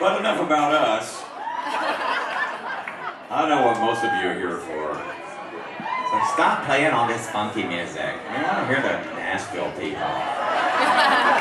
But enough about us. I know what most of you are here for. So stop playing all this funky music. I mean, I don't hear the Nashville people.